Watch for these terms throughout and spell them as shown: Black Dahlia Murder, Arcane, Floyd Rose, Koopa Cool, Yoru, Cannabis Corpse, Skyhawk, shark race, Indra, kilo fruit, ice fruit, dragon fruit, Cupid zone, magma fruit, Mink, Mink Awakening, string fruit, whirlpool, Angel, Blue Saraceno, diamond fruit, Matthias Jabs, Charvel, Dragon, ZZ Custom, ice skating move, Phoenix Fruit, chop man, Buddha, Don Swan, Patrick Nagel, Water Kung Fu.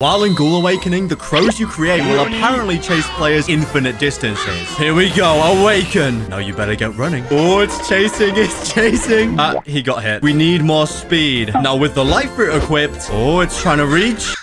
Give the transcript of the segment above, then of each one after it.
While in Ghoul Awakening, the crows you create will apparently chase players infinite distances. Here we go, awaken! Now you better get running. Oh, it's chasing, it's chasing! Ah, he got hit. We need more speed. Now with the life fruit equipped, oh, it's trying to reach.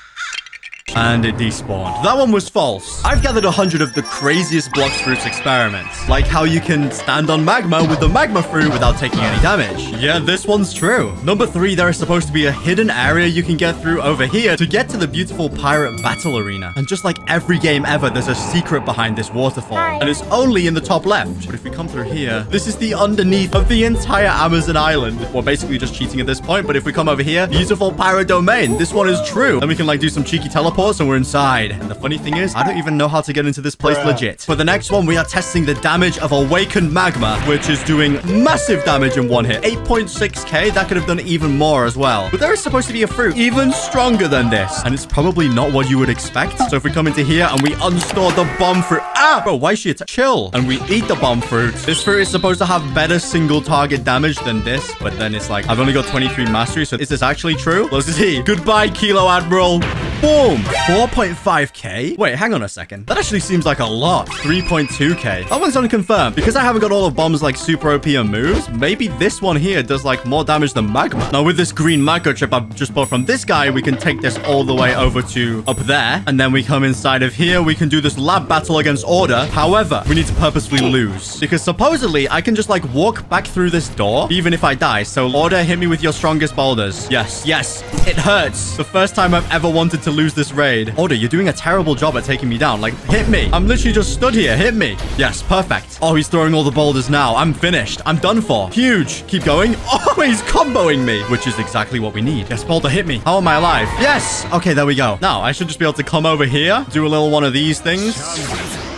And it despawned. That one was false. I've gathered 100 of the craziest Blox Fruits experiments, like how you can stand on magma with the magma fruit without taking any damage. Yeah, this one's true. Number 3, there is supposed to be a hidden area you can get through over here to get to the beautiful pirate battle arena. And just like every game ever, there's a secret behind this waterfall. And it's only in the top left. But if we come through here, this is the underneath of the entire Amazon island. We're basically just cheating at this point. But if we come over here, beautiful pirate domain. This one is true. And we can like do some cheeky teleport. And we're inside. And the funny thing is, I don't even know how to get into this place legit. For the next one, we are testing the damage of awakened magma, which is doing massive damage in one hit. 8.6k, that could have done even more as well. But there is supposed to be a fruit even stronger than this. And it's probably not what you would expect. So if we come into here and we unstore the bomb fruit. Ah! Bro, why is she attacking? Chill. And we eat the bomb fruit. This fruit is supposed to have better single target damage than this. But then it's like, I've only got 23 mastery. So is this actually true? Let's see. Goodbye, Kilo Admiral. Boom! 4.5k? Wait, hang on a second. That actually seems like a lot. 3.2k. That one's unconfirmed. Because I haven't got all of bombs like super OP and moves, maybe this one here does like more damage than magma. Now with this green micro chip I've just bought from this guy, we can take this all the way over to up there. And then we come inside of here. We can do this lab battle against order. However, we need to purposefully lose. Because supposedly I can just like walk back through this door, even if I die. So order, hit me with your strongest boulders. Yes, yes. It hurts. The first time I've ever wanted to lose this raid. Order, you're doing a terrible job at taking me down. Like, hit me. I'm literally just stood here. Hit me. Yes, perfect. Oh, he's throwing all the boulders now. I'm finished. I'm done for. Huge. Keep going. Oh, he's comboing me, which is exactly what we need. Yes, boulder, hit me. How am I alive? Yes. Okay, there we go. Now, I should just be able to come over here, do a little one of these things.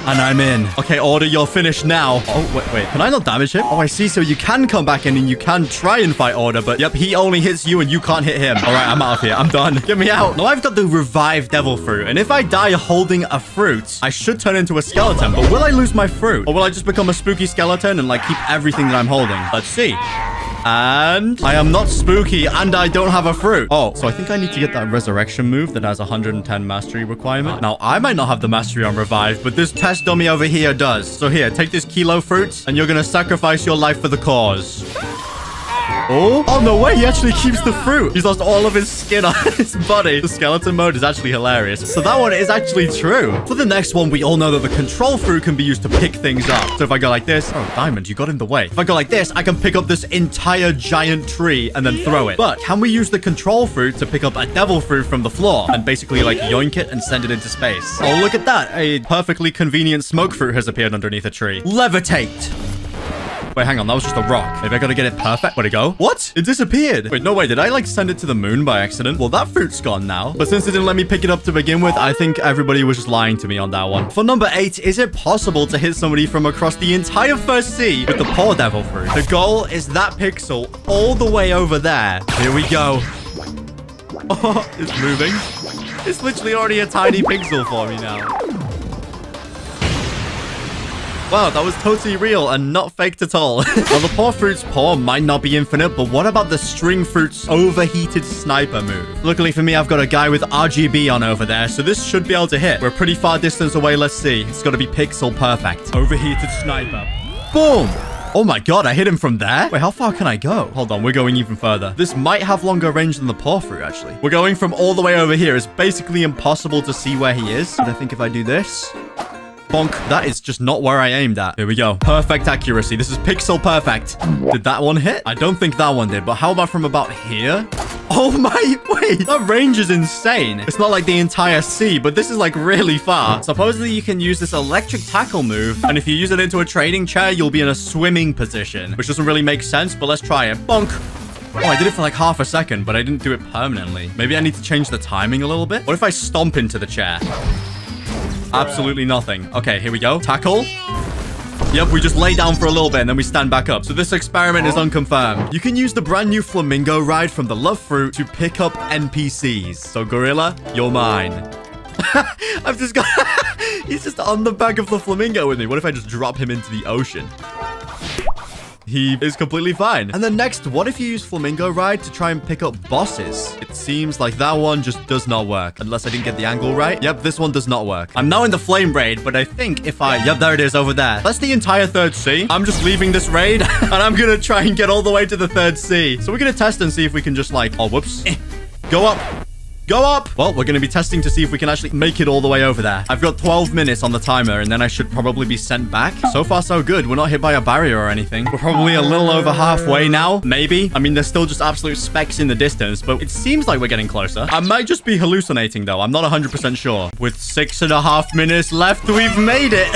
And I'm in. Okay, order, you're finished now. Oh, wait. Can I not damage him? Oh, I see. So you can come back in and you can try and fight order. But yep, he only hits you and you can't hit him. All right, I'm out of here. I'm done. Get me out. Now I've got the revived devil fruit. And if I die holding a fruit, I should turn into a skeleton. But will I lose my fruit? Or will I just become a spooky skeleton and like keep everything that I'm holding? Let's see. And I am not spooky and I don't have a fruit. Oh, so I think I need to get that resurrection move that has 110 mastery requirement. Now, I might not have the mastery on revive, but this test dummy over here does. So here, take this kilo fruit and you're going to sacrifice your life for the cause. Oh, no way. He actually keeps the fruit. He's lost all of his skin on his body. The skeleton mode is actually hilarious. So that one is actually true. For the next one, we all know that the control fruit can be used to pick things up. So if I go like this, oh, diamond, you got in the way. If I go like this, I can pick up this entire giant tree and then throw it. But can we use the control fruit to pick up a devil fruit from the floor and basically like yoink it and send it into space? Oh, look at that. A perfectly convenient smoke fruit has appeared underneath a tree. Levitate. Wait, hang on. That was just a rock. Maybe I gotta get it perfect. Where'd it go? What? It disappeared. Wait, no way. Did I like send it to the moon by accident? Well, that fruit's gone now. But since it didn't let me pick it up to begin with, I think everybody was just lying to me on that one. For number 8, is it possible to hit somebody from across the entire first sea with the poor devil fruit? The goal is that pixel all the way over there. Here we go. Oh, it's moving. It's literally already a tiny pixel for me now. Wow, that was totally real and not faked at all. Well, the poor fruit's paw might not be infinite, but what about the string fruit's overheated sniper move? Luckily for me, I've got a guy with RGB on over there, so this should be able to hit. We're pretty far distance away. Let's see. It's got to be pixel perfect. Overheated sniper. Boom! Oh my god, I hit him from there? Wait, how far can I go? Hold on, we're going even further. This might have longer range than the paw fruit, actually. We're going from all the way over here. It's basically impossible to see where he is. And I think if I do this... Bonk. That is just not where I aimed at. Here we go. Perfect accuracy. This is pixel perfect. Did that one hit? I don't think that one did, but how about from about here? Oh my, wait, that range is insane. It's not like the entire sea, but this is like really far. Supposedly you can use this electric tackle move, and if you use it into a training chair, you'll be in a swimming position, which doesn't really make sense, but let's try it. Bonk. Oh, I did it for like half a second, but I didn't do it permanently. Maybe I need to change the timing a little bit. What if I stomp into the chair? Absolutely nothing. Okay, here we go. Tackle. Yep, we just lay down for a little bit and then we stand back up. So this experiment is unconfirmed. You can use the brand new flamingo ride from the Love Fruit to pick up NPCs. So gorilla, you're mine. I've just got... He's just on the back of the flamingo with me. What if I just drop him into the ocean? he is completely fine. And then next, what if you use Flamingo Ride to try and pick up bosses? It seems like that one just does not work. Unless I didn't get the angle right. Yep, this one does not work. I'm now in the Flame Raid, but I think if I... Yep, there it is over there. That's the entire third sea. I'm just leaving this raid, and I'm gonna try and get all the way to the third sea. So we're gonna test and see if we can just like... Oh, whoops. Go up. Go up! Well, we're going to be testing to see if we can actually make it all the way over there. I've got 12 minutes on the timer, and then I should probably be sent back. So far, so good. We're not hit by a barrier or anything. We're probably a little over halfway now, maybe. I mean, there's still just absolute specks in the distance, but it seems like we're getting closer. I might just be hallucinating, though. I'm not 100% sure. With 6.5 minutes left, we've made it!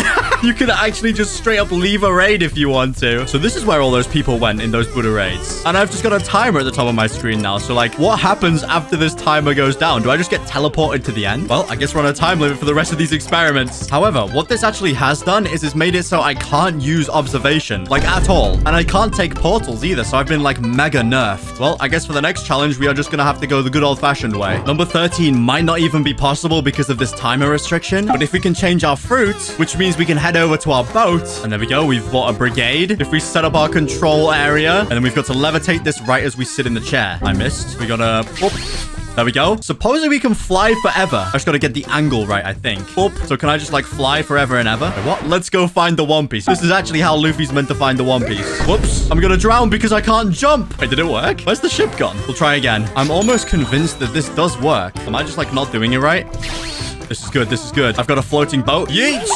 You could actually just straight up leave a raid if you want to. So this is where all those people went in those Buddha raids. And I've just got a timer at the top of my screen now. So like, what happens after this timer goes down? Do I just get teleported to the end? Well, I guess we're on a time limit for the rest of these experiments. However, what this actually has done is it's made it so I can't use observation, like at all. And I can't take portals either. So I've been like mega nerfed. Well, I guess for the next challenge, we are just going to have to go the good old fashioned way. Number 13 might not even be possible because of this timer restriction. But if we can change our fruits, which means we can head over to our boat, and there we go, we've bought a brigade. If we set up our control area, and then we've got to levitate this right as we sit in the chair. I missed. We gotta... Whoop. There we go. Supposedly we can fly forever. I just got to get the angle right, I think. So can I just like fly forever and ever? Wait, what? Let's go find the One Piece. This is actually how Luffy's meant to find the One Piece. Whoops. I'm going to drown because I can't jump. Wait, did it work? Where's the ship gone? We'll try again. I'm almost convinced that this does work. Am I just like not doing it right? This is good. This is good. I've got a floating boat. Yeet.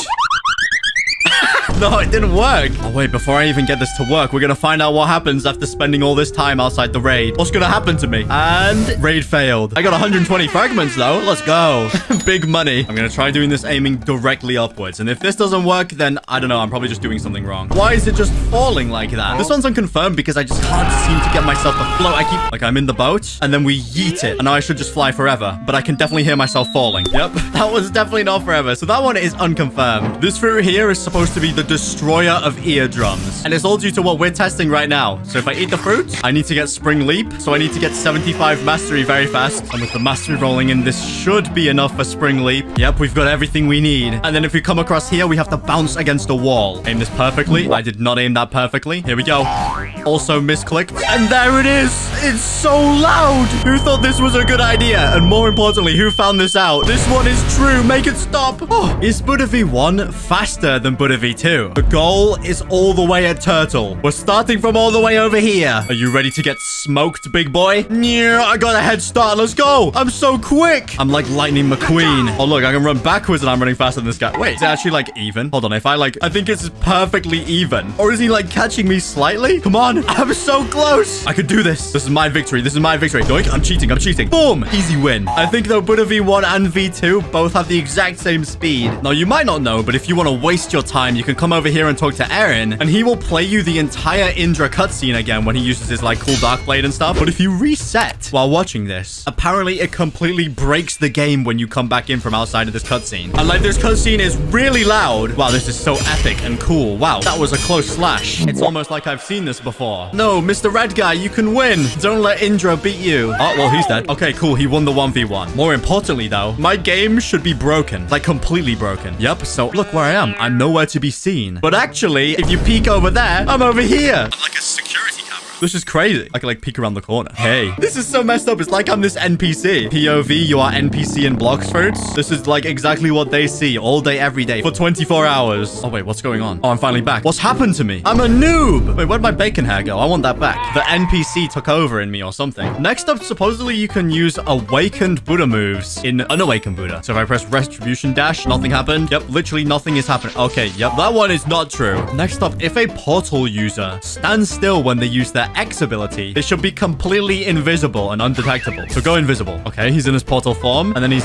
No, it didn't work. Oh, wait, before I even get this to work, we're going to find out what happens after spending all this time outside the raid. What's going to happen to me? And raid failed. I got 120 fragments, though. Let's go. Big money. I'm going to try doing this aiming directly upwards. And if this doesn't work, then I don't know. I'm probably just doing something wrong. Why is it just falling like that? This one's unconfirmed because I just can't seem to get myself afloat. I keep... Like, I'm in the boat, and then we yeet it. And now I should just fly forever. But I can definitely hear myself falling. Yep, that was definitely not forever. So that one is unconfirmed. This fruit here is supposed to be the destroyer of eardrums, and it's all due to what we're testing right now. So if I eat the fruit, I need to get spring leap, so I need to get 75 mastery very fast, and with the mastery rolling in, this should be enough for spring leap. Yep, we've got everything we need. And then if we come across here, we have to bounce against a wall. Aim this perfectly. I did not aim that perfectly. Here we go. Also misclicked, and there it is. It's so loud. Who thought this was a good idea? And more importantly, who found this out? This one is true. Make it stop. Oh, is Buddha V1 faster than Buddha V2? The goal is all the way at Turtle. We're starting from all the way over here. Are you ready to get smoked, big boy? Yeah, I got a head start. Let's go. I'm so quick. I'm like Lightning McQueen. Oh, look, I can run backwards and I'm running faster than this guy. Wait, is it actually like even? Hold on. If I like, I think it's perfectly even. Or is he like catching me slightly? Come on. I'm so close. I could do this. This is my victory. This is my victory. Doink. I'm cheating. I'm cheating. Boom. Easy win. I think though Buddha V1 and V2 both have the exact same speed. Now, you might not know, but if you want to waste your time, you can come over here and talk to Aaron, and he will play you the entire Indra cutscene again when he uses his like cool dark blade and stuff. But if you reset while watching this, apparently it completely breaks the game when you come back in from outside of this cutscene. And like, this cutscene is really loud. Wow, this is so epic and cool. Wow, that was a close slash. It's almost like I've seen this before. No, Mr. Red Guy, you can win. Don't let Indra beat you. Oh, well, he's dead. Okay, cool. He won the 1v1. More importantly, though, my game should be broken. Like, completely broken. Yep, so look where I am. I'm nowhere to be seen. But actually, if you peek over there, I'm over here. I'm like a security camera. This is crazy. I can like peek around the corner. Hey, this is so messed up. It's like I'm this NPC. POV, you are NPC in Blox Fruits. This is like exactly what they see all day, every day for 24 hours. Oh, wait, what's going on? Oh, I'm finally back. What's happened to me? I'm a noob. Wait, where'd my bacon hair go? I want that back. The NPC took over in me or something. Next up, supposedly you can use awakened Buddha moves in unawakened Buddha. So if I press retribution dash, nothing happened. Yep, literally nothing is happening. Okay, yep, that one is not true. Next up, if a portal user stands still when they use their X ability, they should be completely invisible and undetectable. So go invisible. Okay, he's in his portal form, and then he's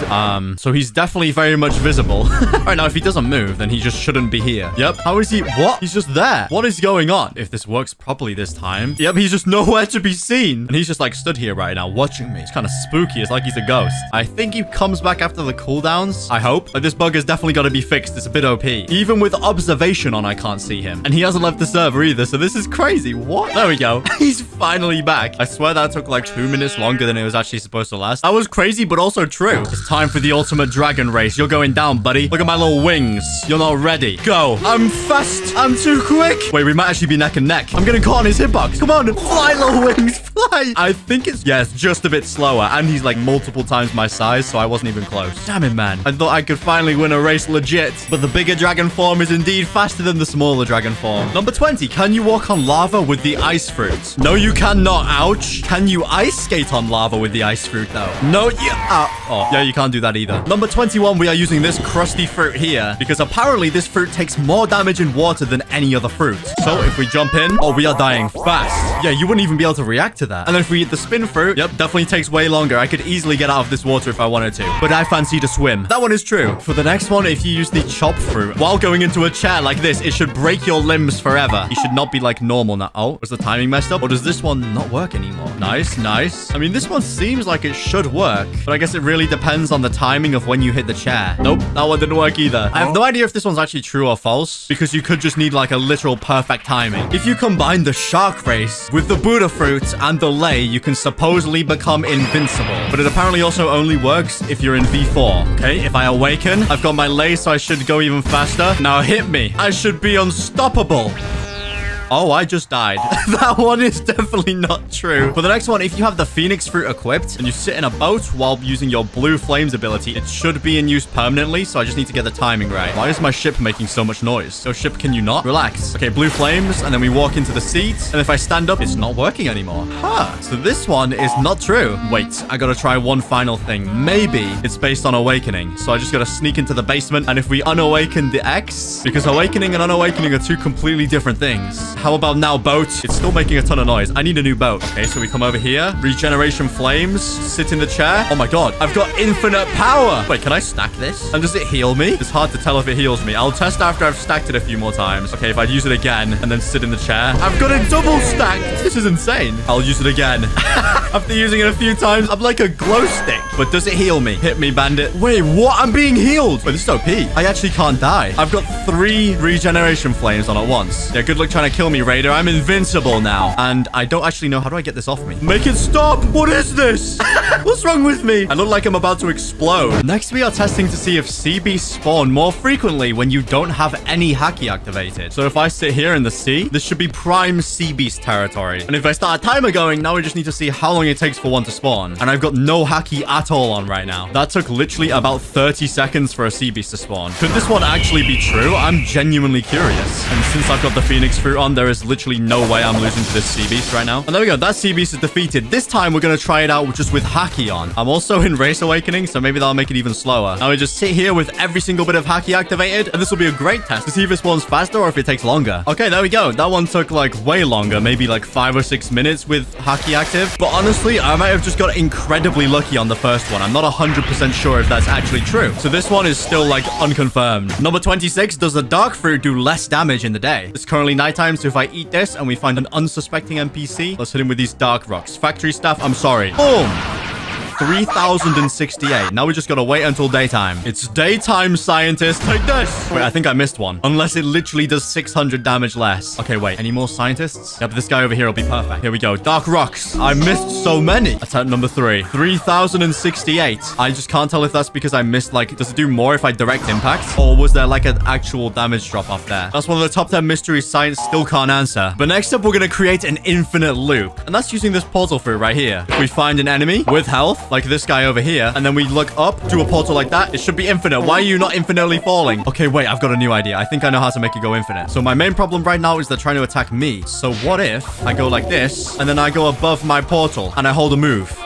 so he's definitely very much visible. All right, now if he doesn't move, then he just shouldn't be here. Yep. How is he? What? He's just there. What is going on? If this works properly this time, yep, he's just nowhere to be seen, and he's just like stood here right now watching me. It's kind of spooky. It's like he's a ghost. I think he comes back after the cooldowns. I hope. Like, this bug has definitely got to be fixed. It's a bit OP. Even with observation on, I can't see him, and he hasn't left the server either. So this is crazy. What? There we go. He's finally back. I swear that took like 2 minutes longer than it was actually supposed to last. That was crazy, but also true. It's time for the ultimate dragon race. You're going down, buddy. Look at my little wings. You're not ready. Go. I'm fast. I'm too quick. Wait, we might actually be neck and neck. I'm getting caught on his hitbox. Come on. Fly, little wings. Fly. I think it's... Yeah, it's just a bit slower. And he's like multiple times my size, so I wasn't even close. Damn it, man. I thought I could finally win a race legit. But the bigger dragon form is indeed faster than the smaller dragon form. Number 20. Can you walk on lava with the ice fruit? No, you cannot. Ouch. Can you ice skate on lava with the ice fruit, though? No, you... Oh, yeah, you can't do that either. Number 21. We are using this crusty fruit here because apparently this fruit takes more damage in water than any other fruit. So if we jump in... Oh, we are dying fast. Yeah, you wouldn't even be able to react to that. And then if we eat the spin fruit... Yep, definitely takes way longer. I could easily get out of this water if I wanted to. But I fancy to swim. That one is true. For the next one, if you use the chop fruit while going into a chair like this, it should break your limbs forever. You should not be like normal now. Oh, was the timing messed up? Or does this one not work anymore? Nice, nice. I mean, this one seems like it should work, but I guess it really depends on the timing of when you hit the chair. Nope, that one didn't work either. I have no idea if this one's actually true or false because you could just need like a literal perfect timing. If you combine the shark race with the Buddha fruit and the lei, you can supposedly become invincible, but it apparently also only works if you're in V4. Okay, if I awaken, I've got my lei, so I should go even faster. Now hit me. I should be unstoppable. Oh, I just died. That one is definitely not true. For the next one, if you have the Phoenix Fruit equipped and you sit in a boat while using your blue flames ability, it should be in use permanently, so I just need to get the timing right. Why is my ship making so much noise? So ship, can you not? Relax. Okay, blue flames, and then we walk into the seat, and if I stand up, it's not working anymore. Huh. So this one is not true. Wait, I gotta try one final thing. Maybe it's based on awakening, so I just gotta sneak into the basement, and if we unawaken the X, because awakening and unawakening are two completely different things. How about now, boat? It's still making a ton of noise. I need a new boat. Okay, so we come over here. Regeneration flames. Sit in the chair. Oh my god. I've got infinite power. Wait, can I stack this? And does it heal me? It's hard to tell if it heals me. I'll test after I've stacked it a few more times. Okay, if I use it again and then sit in the chair. I've got it double stacked. This is insane. I'll use it again. After using it a few times, I'm like a glow stick. But does it heal me? Hit me, bandit. Wait, what? I'm being healed. Wait, this is OP. I actually can't die. I've got 3 regeneration flames on at once. Yeah, good luck trying to kill me, Raider. I'm invincible now. And I don't actually know. How do I get this off me? Make it stop. What is this? What's wrong with me? I look like I'm about to explode. Next, we are testing to see if CB spawn more frequently when you don't have any haki activated. So if I sit here in the sea, this should be prime sea beast territory. And if I start a timer going, now we just need to see how long it takes for one to spawn. And I've got no haki at all on right now. That took literally about 30 seconds for a sea beast to spawn. Could this one actually be true? I'm genuinely curious. And since I've got the Phoenix fruit on, there is literally no way I'm losing to this sea beast right now. And there we go. That sea beast is defeated. This time, we're going to try it out just with Haki on. I'm also in Race Awakening, so maybe that'll make it even slower. Now we just sit here with every single bit of Haki activated, and this will be a great test to see if it spawns faster or if it takes longer. Okay, there we go. That one took like way longer, maybe like 5 or 6 minutes with Haki active. But honestly, I might have just got incredibly lucky on the first one. I'm not 100% sure if that's actually true. So this one is still like unconfirmed. Number 26, does the Dark Fruit do less damage in the day? It's currently nighttime, so if I eat this and we find an unsuspecting NPC, let's hit him with these dark rocks. Factory staff, I'm sorry. Boom! 3,068. Now we just gotta wait until daytime. It's daytime, scientist. Take this. Wait, I think I missed one. Unless it literally does 600 damage less. Okay, wait. Any more scientists? Yep, this guy over here will be perfect. Here we go. Dark rocks. I missed so many. Attempt number 3. 3,068. I just can't tell if that's because I missed, like, does it do more if I direct impact? Or was there, like, an actual damage drop off there? That's one of the top 10 mysteries science still can't answer. But next up, we're gonna create an infinite loop. And that's using this portal fruit right here. If we find an enemy with health, like this guy over here, and then we look up, do a portal like that, it should be infinite. Why are you not infinitely falling? Okay, wait, I've got a new idea. I think I know how to make it go infinite. So my main problem right now is they're trying to attack me. So what if I go like this, and then I go above my portal, and I hold a move?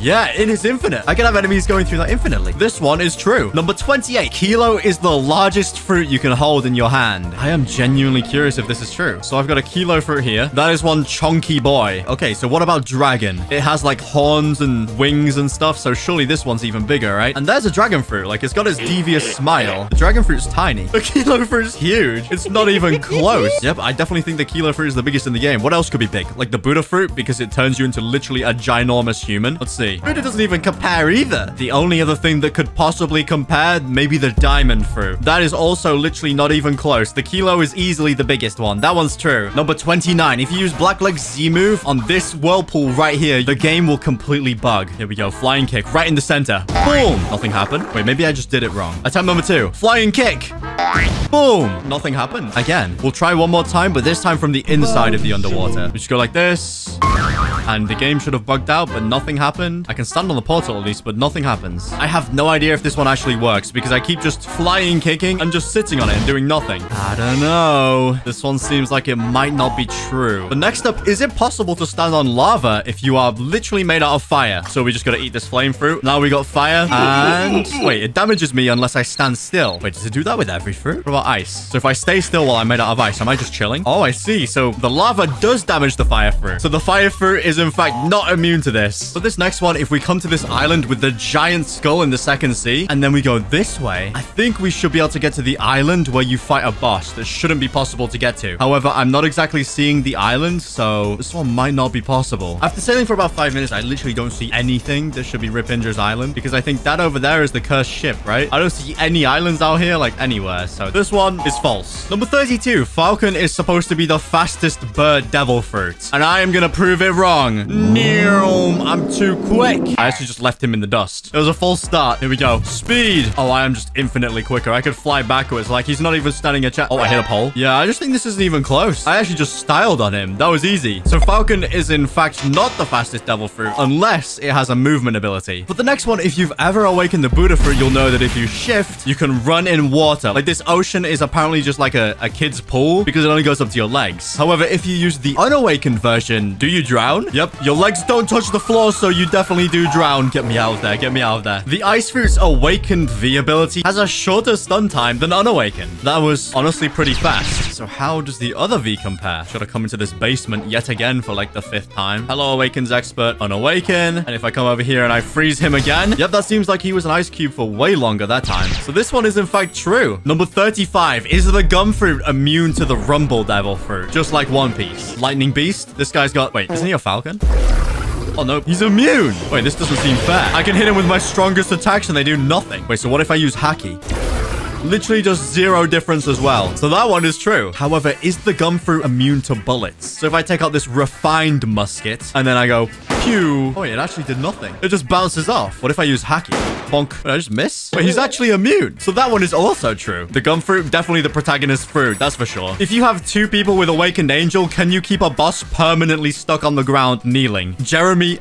Yeah, it is infinite. I can have enemies going through that infinitely. This one is true. Number 28. Kilo is the largest fruit you can hold in your hand. I am genuinely curious if this is true. So I've got a kilo fruit here. That is one chonky boy. Okay, so what about dragon? It has like horns and wings and stuff. So surely this one's even bigger, right? And there's a dragon fruit. Like, it's got its devious smile. The dragon fruit's tiny. The kilo fruit's huge. It's not even close. Yep, I definitely think the kilo fruit is the biggest in the game. What else could be big? Like the Buddha fruit, because it turns you into literally a ginormous human. Let's see. Seriously, Buddha doesn't even compare either. The only other thing that could possibly compare, maybe the diamond fruit. That is also literally not even close. The kilo is easily the biggest one. That one's true. Number 29. If you use Blackleg's Z move on this whirlpool right here, the game will completely bug. Here we go. Flying kick right in the center. Boom. Nothing happened. Wait, maybe I just did it wrong. Attempt number 2. Flying kick. Boom. Nothing happened. Again, we'll try one more time, but this time from the inside of the underwater. We just go like this. And the game should have bugged out, but nothing happened. I can stand on the portal at least, but nothing happens. I have no idea if this one actually works because I keep just flying, kicking, and just sitting on it and doing nothing. I don't know. This one seems like it might not be true. But next up, is it possible to stand on lava if you are literally made out of fire? So we just got to eat this flame fruit. Now we got fire and... Wait, it damages me unless I stand still. Wait, does it do that with every fruit? What about ice? So if I stay still while I'm made out of ice, am I just chilling? Oh, I see. So the lava does damage the fire fruit. So the fire fruit is in fact not immune to this. But this next one, if we come to this island with the giant skull in the second sea, and then we go this way, I think we should be able to get to the island where you fight a boss that shouldn't be possible to get to. However, I'm not exactly seeing the island, so this one might not be possible. After sailing for about 5 minutes, I literally don't see anything that should be Rip Indra's island, because I think that over there is the cursed ship, right? I don't see any islands out here, like anywhere, so this one is false. Number 32, Falcon is supposed to be the fastest bird devil fruit, and I am gonna prove it wrong. No, I'm too quick. I actually just left him in the dust. It was a false start. Here we go. Speed. Oh, I am just infinitely quicker. I could fly backwards. Like, he's not even standing a chance. Oh, I hit a pole. Yeah, I just think this isn't even close. I actually just styled on him. That was easy. So Falcon is, in fact, not the fastest devil fruit, unless it has a movement ability. But the next one, if you've ever awakened the Buddha fruit, you'll know that if you shift, you can run in water. Like, this ocean is apparently just like a kid's pool, because it only goes up to your legs. However, if you use the unawakened version, do you drown? Yep, your legs don't touch the floor, so you definitely do drown. Get me out of there. Get me out of there. The Ice Fruit's Awakened V ability has a shorter stun time than Unawakened. That was honestly pretty fast. So how does the other V compare? Should I come into this basement yet again for like the 5th time? Hello, Awakens Expert. Unawaken. And if I come over here and I freeze him again? Yep, that seems like he was an ice cube for way longer that time. So this one is in fact true. Number 35. Is the Gum Fruit immune to the Rumble Devil Fruit? Just like One Piece. Lightning Beast. This guy's got... Wait, isn't he a Falcon? Oh, no. He's immune. Wait, this doesn't seem fair. I can hit him with my strongest attacks and they do nothing. Wait, so what if I use Haki? Literally just zero difference as well. So that one is true. However, is the Gum Fruit immune to bullets? So if I take out this refined musket and then I go, pew. Oh, wait, it actually did nothing. It just bounces off. What if I use Haki? Bonk. Did I just miss? Wait, he's actually immune. So that one is also true. The Gum Fruit, definitely the protagonist fruit. That's for sure. If you have 2 people with Awakened Angel, can you keep a boss permanently stuck on the ground kneeling? Jeremy...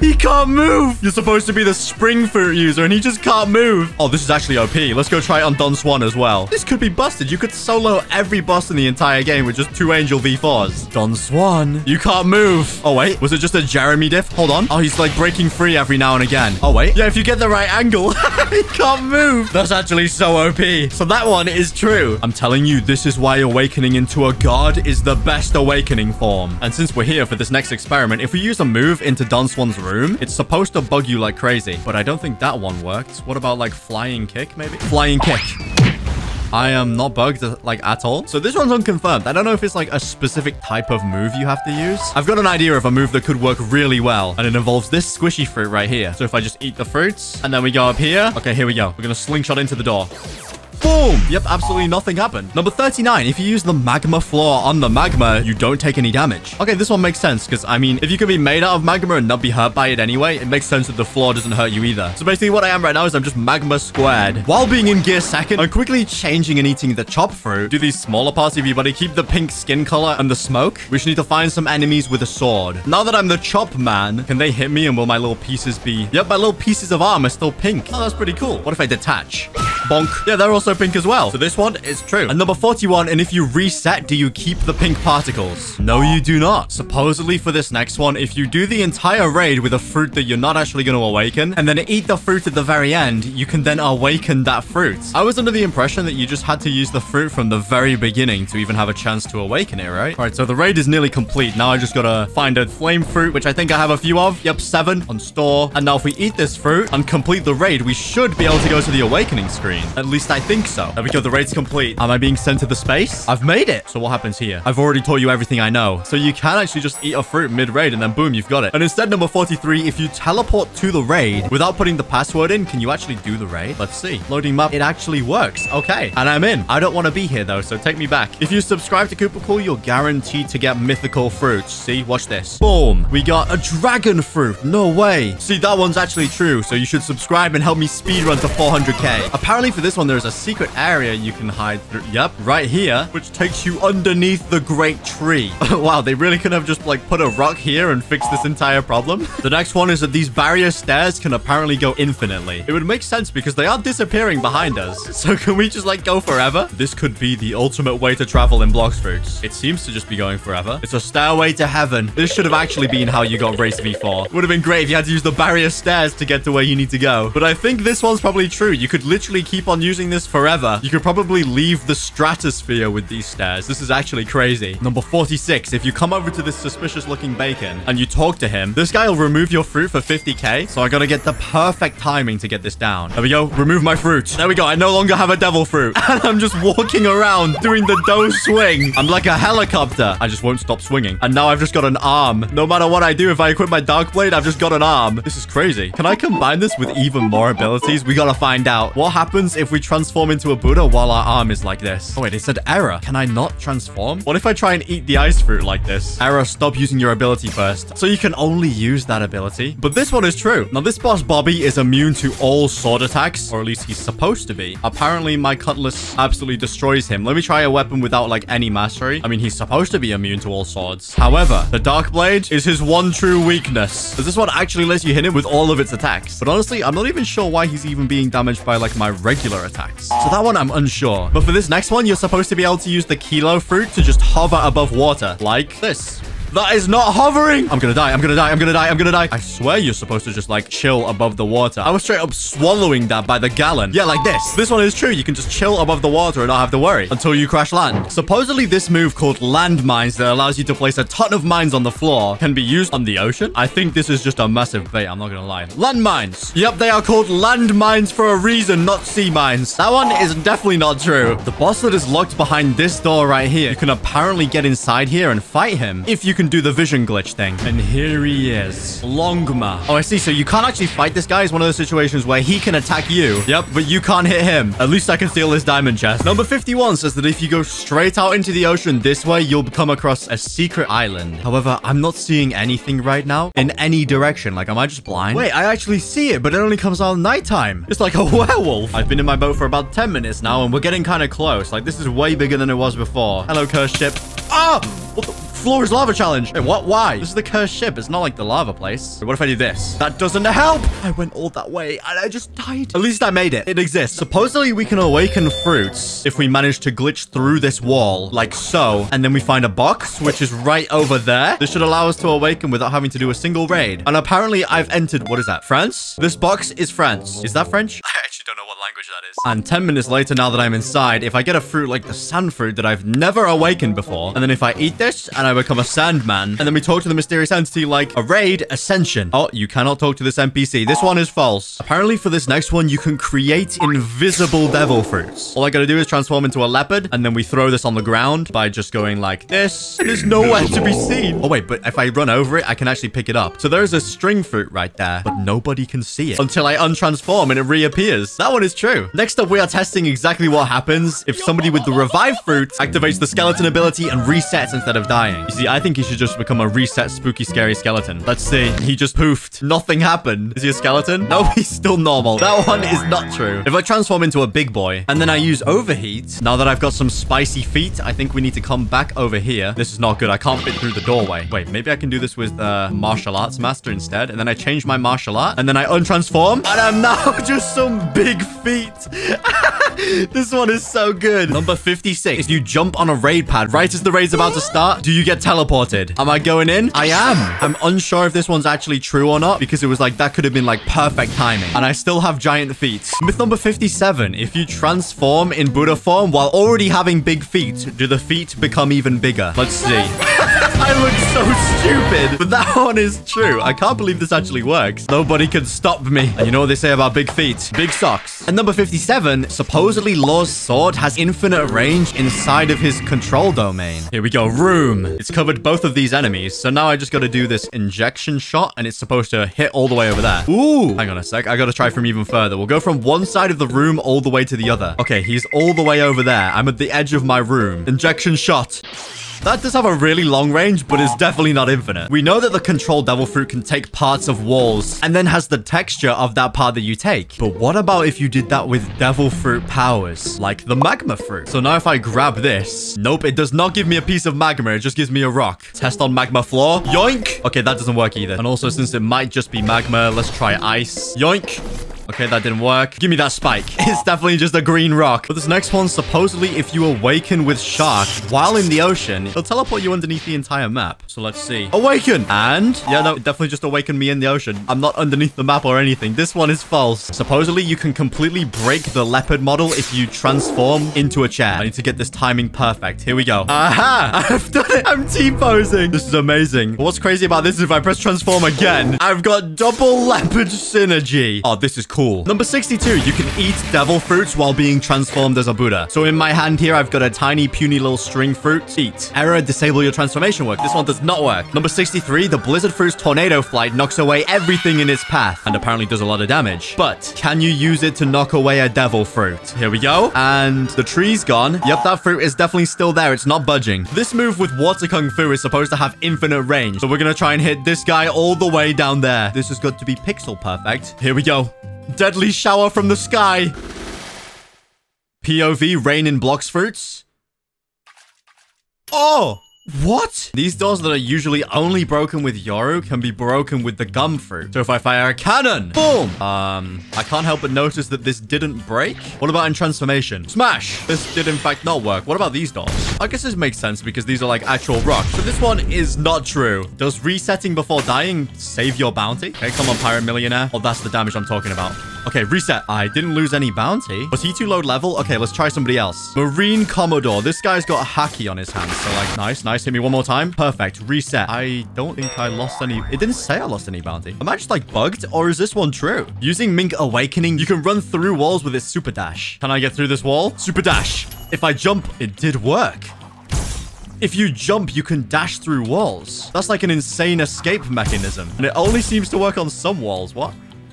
He can't move. You're supposed to be the Spring Fruit user and he just can't move. Oh, this is actually OP. Let's go try it on Don Swan as well. This could be busted. You could solo every boss in the entire game with just 2 Angel V4s. Don Swan, you can't move. Oh, wait. Was it just a Jeremy diff? Hold on. Oh, he's like breaking free every now and again. Oh, wait. Yeah, if you get the right angle, he can't move. That's actually so OP. So that one is true. I'm telling you, this is why awakening into a god is the best awakening form. And since we're here for this next experiment, if we use a move into Don Swan's room, it's supposed to bug you like crazy, but I don't think that one worked. What about like flying kick, maybe? Flying kick. I am not bugged like at all. So this one's unconfirmed. I don't know if it's like a specific type of move you have to use. I've got an idea of a move that could work really well, and it involves this squishy fruit right here. So if I just eat the fruits and then we go up here. Okay, here we go. We're gonna slingshot into the door. Boom! Yep, absolutely nothing happened. Number 39, if you use the magma floor on the magma, you don't take any damage. Okay, this one makes sense, because, I mean, if you can be made out of magma and not be hurt by it anyway, it makes sense that the floor doesn't hurt you either. So basically what I am right now is I'm just magma squared. While being in gear 2nd, I'm quickly changing and eating the chop fruit. Do these smaller parts of your body, keep the pink skin color and the smoke. We should need to find some enemies with a sword. Now that I'm the chop man, can they hit me and will my little pieces be... Yep, my little pieces of arm are still pink. Oh, that's pretty cool. What if I detach? Bonk. Yeah, they're also pink as well. So this one is true. And number 41, and if you reset, do you keep the pink particles? No, you do not. Supposedly for this next one, if you do the entire raid with a fruit that you're not actually going to awaken, and then eat the fruit at the very end, you can then awaken that fruit. I was under the impression that you just had to use the fruit from the very beginning to even have a chance to awaken it, right? All right, so the raid is nearly complete. Now I just got to find a flame fruit, which I think I have a few of. Yep, 7 on store. And now if we eat this fruit and complete the raid, we should be able to go to the awakening screen. raid. At least I think so. There we go. The raid's complete. Am I being sent to the space? I've made it. So what happens here? I've already told you everything I know. So you can actually just eat a fruit mid-raid and then boom, you've got it. And instead, number 43, if you teleport to the raid without putting the password in, can you actually do the raid? Let's see. Loading map. It actually works. Okay. And I'm in. I don't want to be here though, so take me back. If you subscribe to Koopa Cool, you're guaranteed to get mythical fruits. See? Watch this. Boom. We got a dragon fruit. No way. See, that one's actually true. So you should subscribe and help me speedrun to 400k. Apparently for this one, there's a secret area you can hide through. Yep, right here, which takes you underneath the great tree. Wow, they really could have just like put a rock here and fixed this entire problem. The next one is that these barrier stairs can apparently go infinitely. It would make sense because they are disappearing behind us. So can we just like go forever? This could be the ultimate way to travel in Blox Fruits. It seems to just be going forever. It's a stairway to heaven. This should have actually been how you got race V4. Would have been great if you had to use the barrier stairs to get to where you need to go. But I think this one's probably true. You could literally keep on using this forever. You could probably leave the stratosphere with these stairs. This is actually crazy. Number 46. If you come over to this suspicious looking bacon and you talk to him, this guy will remove your fruit for 50k. So I gotta get the perfect timing to get this down. There we go. Remove my fruit. There we go. I no longer have a devil fruit. And I'm just walking around doing the dough swing. I'm like a helicopter. I just won't stop swinging. And now I've just got an arm. No matter what I do, if I equip my dark blade, I've just got an arm. This is crazy. Can I combine this with even more abilities? We gotta find out. What happens if we transform into a Buddha while our arm is like this? Oh, wait, it said error. Can I not transform? What if I try and eat the ice fruit like this? Error, stop using your ability first. So you can only use that ability. But this one is true. Now, this boss, Bobby, is immune to all sword attacks, or at least he's supposed to be. Apparently, my cutlass absolutely destroys him. Let me try a weapon without, like, any mastery. I mean, he's supposed to be immune to all swords. However, the dark blade is his one true weakness. Does this one actually let you hit him with all of its attacks? But honestly, I'm not even sure why he's even being damaged by like my regular attacks. So that one I'm unsure. But for this next one, you're supposed to be able to use the kilo fruit to just hover above water like this. That is not hovering. I'm gonna die. I'm gonna die. I'm gonna die. I'm gonna die. I swear you're supposed to just like chill above the water. I was straight up swallowing that by the gallon. Yeah, like this. This one is true. You can just chill above the water and not have to worry until you crash land. Supposedly this move called landmines that allows you to place a ton of mines on the floor can be used on the ocean. I think this is just a massive bait. I'm not gonna lie. Landmines. Yep, they are called landmines for a reason, not sea mines. That one is definitely not true. The boss that is locked behind this door right here, you can apparently get inside here and fight him if you can do the vision glitch thing. And here he is. Longma. Oh, I see. So you can't actually fight this guy. It's one of those situations where he can attack you. Yep, but you can't hit him. At least I can steal his diamond chest. Number 51 says that if you go straight out into the ocean this way, you'll come across a secret island. However, I'm not seeing anything right now in any direction. Like, am I just blind? Wait, I actually see it, but it only comes out at nighttime. It's like a werewolf. I've been in my boat for about 10 minutes now, and we're getting kind of close. Like, this is way bigger than it was before. Hello, cursed ship. Ah! What the... Floor is lava challenge. Wait, what? Why? This is the cursed ship. It's not like the lava place. What if I do this? That doesn't help. I went all that way and I just died. At least I made it. It exists. Supposedly we can awaken fruits if we manage to glitch through this wall like so. And then we find a box, which is right over there. This should allow us to awaken without having to do a single raid. And apparently I've entered, what is that? France? This box is France. Is that French? I actually don't know what language that is. And 10 minutes later, now that I'm inside, if I get a fruit like the sand fruit that I've never awakened before, and then if I eat this and I become a sandman, and then we talk to the mysterious entity like a raid ascension. Oh, you cannot talk to this NPC. This one is false. Apparently for this next one, you can create invisible devil fruits. All I gotta do is transform into a leopard, and then we throw this on the ground by just going like this. There's nowhere to be seen. Oh wait, but if I run over it, I can actually pick it up. So there's a string fruit right there, but nobody can see it until I untransform and it reappears. That one is true. Next up, we are testing exactly what happens if somebody with the revive fruit activates the skeleton ability and resets instead of dying. You see, I think he should just become a reset spooky scary skeleton. Let's see. He just poofed. Nothing happened. Is he a skeleton? No, he's still normal. That one is not true. If I transform into a big boy and then I use overheat, now that I've got some spicy feet, I think we need to come back over here. This is not good. I can't fit through the doorway. Wait, maybe I can do this with martial arts master instead. And then I change my martial art and then I untransform and I'm now just some big feet. This one is so good. Number 56. If you jump on a raid pad right as the raid's about to start, do you get teleported? Am I going in? I am. I'm unsure if this one's actually true or not because it was like, that could have been like perfect timing. And I still have giant feet. Myth number 57. If you transform in Buddha form while already having big feet, do the feet become even bigger? Let's see. I look so stupid, but that one is true. I can't believe this actually works. Nobody can stop me. And you know what they say about big feet? Big socks. And number number 57, supposedly Law's sword has infinite range inside of his control domain. Here we go, room. It's covered both of these enemies. So now I just got to do this injection shot and it's supposed to hit all the way over there. Ooh, hang on a sec. I got to try from even further. We'll go from one side of the room all the way to the other. Okay, he's all the way over there. I'm at the edge of my room. Injection shot. That does have a really long range, but it's definitely not infinite. We know that the control devil fruit can take parts of walls and then has the texture of that part that you take. But what about if you did that with devil fruit powers, like the magma fruit? So now if I grab this, nope, it does not give me a piece of magma. It just gives me a rock. Test on magma floor. Yoink. Okay, that doesn't work either. And also, since it might just be magma, let's try ice. Yoink. Okay, that didn't work. Give me that spike. It's definitely just a green rock. But this next one, supposedly, if you awaken with shark while in the ocean, it'll teleport you underneath the entire map. So let's see. Awaken! And yeah, no, it definitely just awakened me in the ocean. I'm not underneath the map or anything. This one is false. Supposedly, you can completely break the leopard model if you transform into a chair. I need to get this timing perfect. Here we go. Aha! I've done it! I'm T-posing! This is amazing. But what's crazy about this is if I press transform again, I've got double leopard synergy. Oh, this is cool. Number 62, you can eat devil fruits while being transformed as a Buddha. So in my hand here, I've got a tiny, puny little string fruit. Eat. Error, disable your transformation work. This one does not work. Number 63, the blizzard fruit's tornado flight knocks away everything in its path and apparently does a lot of damage. But can you use it to knock away a devil fruit? Here we go. And the tree's gone. Yep, that fruit is definitely still there. It's not budging. This move with Water Kung Fu is supposed to have infinite range. So we're going to try and hit this guy all the way down there. This has got to be pixel perfect. Here we go. Deadly shower from the sky. POV rain in Blox Fruits. Oh! What? These doors that are usually only broken with Yoru can be broken with the gum fruit. So if I fire a cannon, boom! I can't help but notice that this didn't break. What about in transformation? Smash! This did in fact not work. What about these doors? I guess this makes sense because these are like actual rocks. So this one is not true. Does resetting before dying save your bounty? Okay, come on, Pirate Millionaire. Oh, that's the damage I'm talking about. Okay, reset. I didn't lose any bounty. Was he too low level? Okay, let's try somebody else. Marine Commodore. This guy's got a hacky on his hand. So like, nice, nice. Hit me one more time. Perfect. Reset. I don't think I lost any. It didn't say I lost any bounty. Am I just like bugged or is this one true? Using Mink Awakening, you can run through walls with its super dash. Can I get through this wall? Super dash. If I jump, it did work. If you jump, you can dash through walls. That's like an insane escape mechanism. And it only seems to work on some walls. What?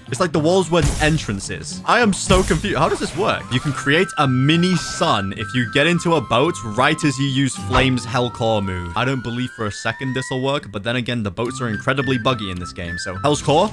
It's like the walls where the entrance is. I am so confused. How does this work? You can create a mini sun if you get into a boat right as you use Flame's Hellcore move. I don't believe for a second this will work, but then again, the boats are incredibly buggy in this game. So Hell's Core.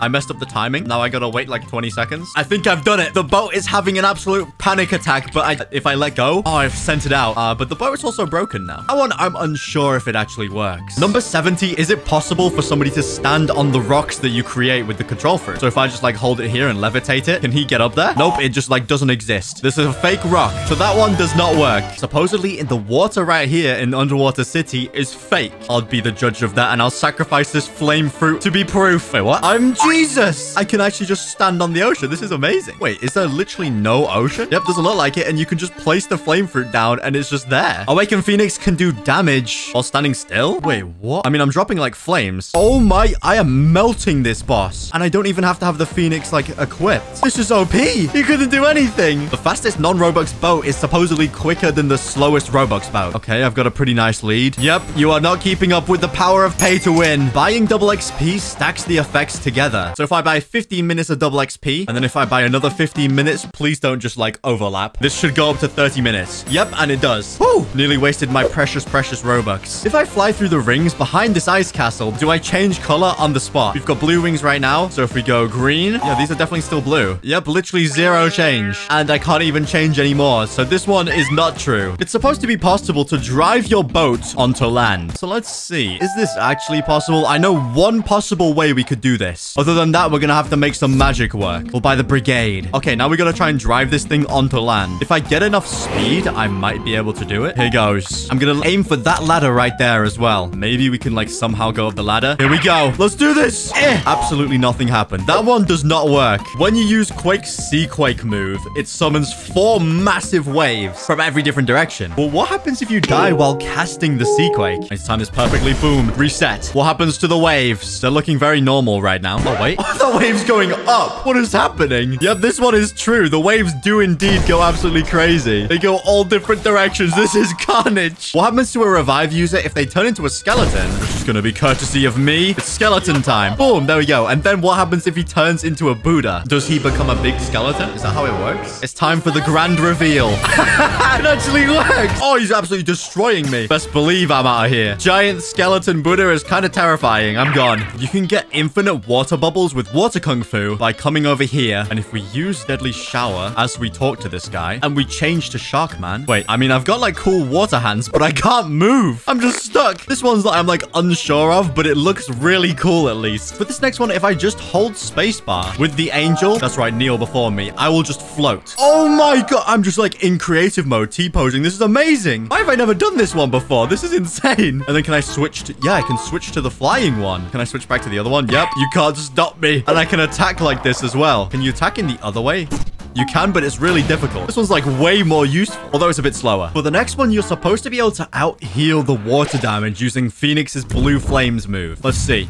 I messed up the timing. Now I gotta wait like 20 seconds. I think I've done it. The boat is having an absolute panic attack, but if I let go, oh, I've sent it out. But the boat is also broken now. That one, I'm unsure if it actually works. Number 70, is it possible for somebody to stand on the rocks that you create with the control fruit? So if I just like hold it here and levitate it, can he get up there? Nope, it just like doesn't exist. This is a fake rock. So that one does not work. Supposedly in the water right here in Underwater City is fake. I'll be the judge of that and I'll sacrifice this flame fruit to be proof. Wait, what? I'm Jesus! I can actually just stand on the ocean. This is amazing. Wait, is there literally no ocean? Yep, doesn't look like it. And you can just place the flame fruit down and it's just there. Awaken Phoenix can do damage while standing still. Wait, what? I mean, I'm dropping like flames. Oh my, I am melting this boss. And I don't even have to have the Phoenix like equipped. This is OP. He couldn't do anything. The fastest non-Robux boat is supposedly quicker than the slowest Robux boat. Okay, I've got a pretty nice lead. Yep, you are not keeping up with the power of pay to win. Buying double XP stacks the effect together. So if I buy 15 minutes of double XP, and then if I buy another 15 minutes, please don't just like overlap. This should go up to 30 minutes. Yep, and it does. Woo! Nearly wasted my precious, precious Robux. If I fly through the rings behind this ice castle, do I change color on the spot? We've got blue rings right now. So if we go green, yeah, these are definitely still blue. Yep, literally zero change. And I can't even change anymore. So this one is not true. It's supposed to be possible to drive your boat onto land. So let's see. Is this actually possible? I know one possible way we could do this. Other than that, we're gonna have to make some magic work. We'll buy the brigade. Okay, now we gotta try and drive this thing onto land. If I get enough speed, I might be able to do it. Here goes. I'm gonna aim for that ladder right there as well. Maybe we can like somehow go up the ladder. Here we go. Let's do this. Absolutely nothing happened. That one does not work. When you use Quake's Sea Quake move, it summons 4 massive waves from every different direction. But what happens if you die while casting the Sea Quake? I timed this perfectly. Boom. Reset. What happens to the waves? They're looking very normal level right now. Oh, wait. The wave's going up. What is happening? Yep, this one is true. The waves do indeed go absolutely crazy. They go all different directions. This is carnage. What happens to a revive user if they turn into a skeleton? Which is going to be courtesy of me. It's skeleton time. Boom, there we go. And then what happens if he turns into a Buddha? Does he become a big skeleton? Is that how it works? It's time for the grand reveal. It actually works. Oh, he's absolutely destroying me. Best believe I'm out of here. Giant skeleton Buddha is kind of terrifying. I'm gone. You can get infinite water bubbles with Water Kung Fu by coming over here. And if we use Deadly Shower as we talk to this guy and we change to Shark Man. Wait, I mean, I've got like cool water hands, but I can't move. I'm just stuck. This one's that I'm like unsure of, but it looks really cool at least. For this next one, if I just hold spacebar with the Angel, that's right, kneel before me, I will just float. Oh my God. I'm just like in creative mode, T-posing. This is amazing. Why have I never done this one before? This is insane. And then can I switch to, yeah, I can switch to the flying one. Can I switch back to the other one? Yep. You can't stop me. And I can attack like this as well. Can you attack in the other way? You can, but it's really difficult. This one's like way more useful, although it's a bit slower. For the next one, you're supposed to be able to out heal the water damage using Phoenix's blue flames move. Let's see.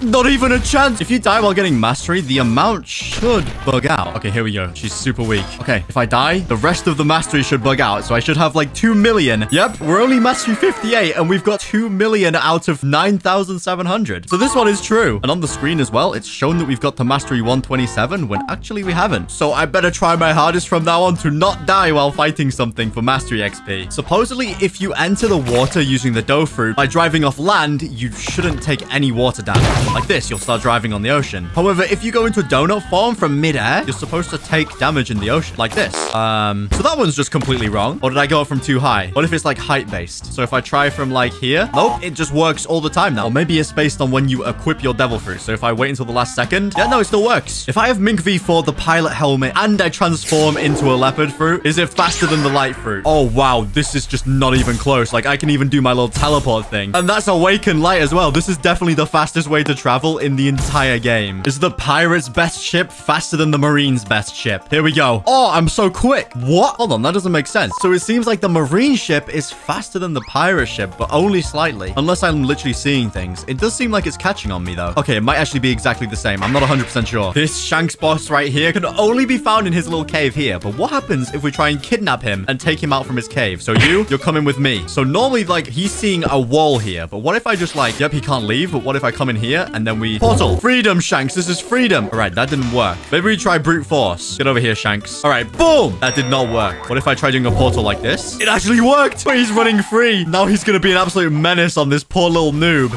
Not even a chance. If you die while getting mastery, the amount should bug out. Okay, here we go. She's super weak. Okay, if I die, the rest of the mastery should bug out. So I should have like 2 million. Yep, we're only mastery 58 and we've got 2 million out of 9,700. So this one is true. And on the screen as well, it's shown that we've got to mastery 127 when actually we haven't. So I better try my hardest from now on to not die while fighting something for mastery XP. Supposedly, if you enter the water using the dough fruit by driving off land, you shouldn't take any water damage. Like this, you'll start driving on the ocean. However, if you go into a donut form from midair, you're supposed to take damage in the ocean. Like this. So that one's just completely wrong. Or did I go up from too high? What if it's like height-based? So if I try from like here, nope, it just works all the time now. Or maybe it's based on when you equip your devil fruit. So if I wait until the last second, yeah, no, it still works. If I have Mink V4, the pilot helmet, and I transform into a leopard fruit, is it faster than the light fruit? Oh, wow. This is just not even close. Like I can even do my little teleport thing. And that's awakened light as well. This is definitely the fastest way to travel in the entire game. Is the pirate's best ship faster than the marine's best ship? Here we go. Oh, I'm so quick. What? Hold on, that doesn't make sense. So it seems like the marine ship is faster than the pirate ship, but only slightly. Unless I'm literally seeing things. It does seem like it's catching on me though. Okay, it might actually be exactly the same. I'm not 100% sure. This Shanks boss right here can only be found in his little cave here. But what happens if we try and kidnap him and take him out from his cave? So you're coming with me. So normally like he's seeing a wall here, but what if I just like, yep, he can't leave. But what if I come in here? And then we portal. Freedom, Shanks. This is freedom. All right, that didn't work. Maybe we try brute force. Get over here, Shanks. All right, boom. That did not work. What if I try doing a portal like this? It actually worked. Wait, he's running free. Now he's going to be an absolute menace on this poor little noob.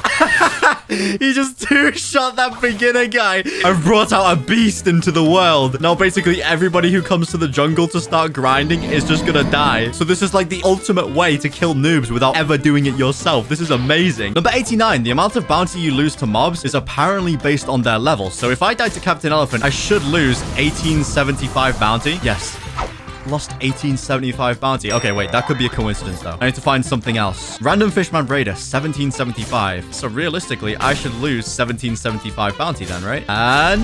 He just two-shot that beginner guy. I've brought out a beast into the world. Now, basically, everybody who comes to the jungle to start grinding is just gonna die. So this is like the ultimate way to kill noobs without ever doing it yourself. This is amazing. Number 89, the amount of bounty you lose to mobs is apparently based on their level. So if I die to Captain Elephant, I should lose 1875 bounty. Yes. Lost 1875 bounty. Okay, wait, that could be a coincidence though. I need to find something else. Random Fishman Raider, 1775. So realistically, I should lose 1775 bounty then, right? And...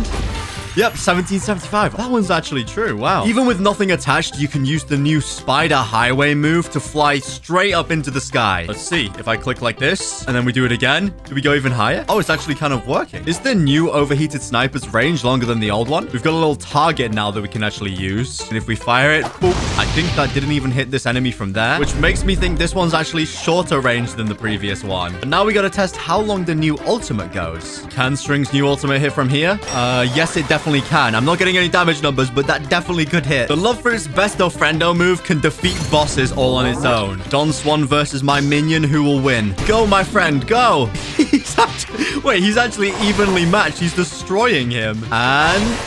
yep, 1775. That one's actually true. Wow. Even with nothing attached, you can use the new spider highway move to fly straight up into the sky. Let's see. If I click like this, and then we do it again, do we go even higher? Oh, it's actually kind of working. Is the new overheated sniper's range longer than the old one? We've got a little target now that we can actually use. And if we fire it, boop. I think that didn't even hit this enemy from there, which makes me think this one's actually shorter range than the previous one. But now we got to test how long the new ultimate goes. Can String's new ultimate hit from here? Yes, it definitely can. I'm not getting any damage numbers, but that definitely could hit. The Love Fruit's Besto Friendo move can defeat bosses all on its own. Don Swan versus my minion, who will win? Go, my friend, go! He's actually evenly matched. He's destroying him. And...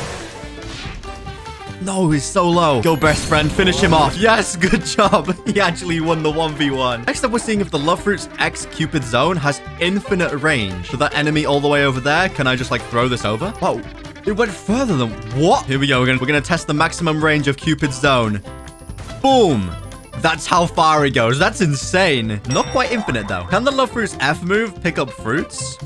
no, he's so low. Go, best friend. Finish him off. Yes, good job. He actually won the 1v1. Next up, we're seeing if the Love Fruit's X Cupid Zone has infinite range. So that enemy all the way over there, can I just, like, throw this over? Whoa. It went further than... what? Here we go. We're gonna test the maximum range of Cupid's Zone. Boom. That's how far it goes. That's insane. Not quite infinite, though. Can the Love Fruit's F move pick up fruits?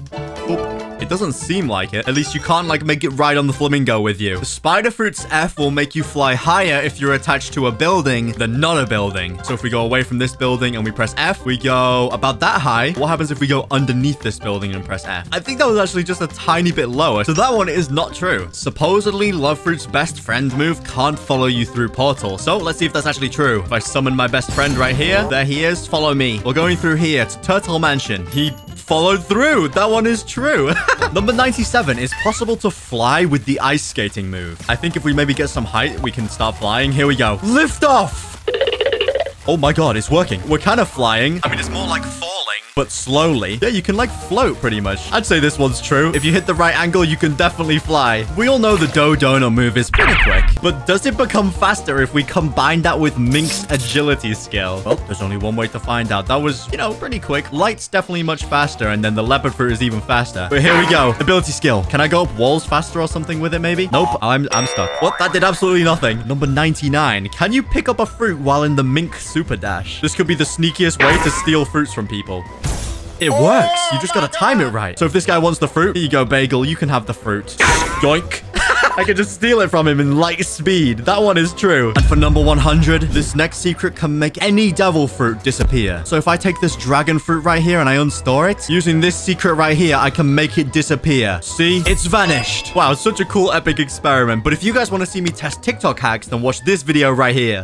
Oop. It doesn't seem like it. At least you can't, like, make it ride on the flamingo with you. The spider fruit's F will make you fly higher if you're attached to a building than not a building. So if we go away from this building and we press F, we go about that high. What happens if we go underneath this building and press F? I think that was actually just a tiny bit lower. So that one is not true. Supposedly, Love Fruit's best friend move can't follow you through portal. So let's see if that's actually true. If I summon my best friend right here, there he is. Follow me. We're going through here to Turtle Mansion. He followed through. That one is true. Number 97 is possible to fly with the ice skating move. I think if we maybe get some height, we can start flying. Here we go. Lift off. Oh my God, it's working. We're kind of flying. I mean, it's more like falling, but slowly. Yeah, you can like float pretty much. I'd say this one's true. If you hit the right angle, you can definitely fly. We all know the dough donut move is pretty quick, but does it become faster if we combine that with Mink's agility skill? Well, there's only one way to find out. That was, you know, pretty quick. Light's definitely much faster, and then the leopard fruit is even faster. But here we go. Ability skill. Can I go up walls faster or something with it maybe? Nope, I'm stuck. What? That did absolutely nothing. Number 99. Can you pick up a fruit while in the Mink super dash? This could be the sneakiest way to steal fruits from people. It works. You just gotta time it right. So if this guy wants the fruit, here you go, Bagel. You can have the fruit. Yoink. I could just steal it from him in light speed. That one is true. And for number 100, this next secret can make any devil fruit disappear. So if I take this dragon fruit right here and I unstore it, using this secret right here, I can make it disappear. See? It's vanished. Wow, such a cool epic experiment. But if you guys want to see me test TikTok hacks, then watch this video right here.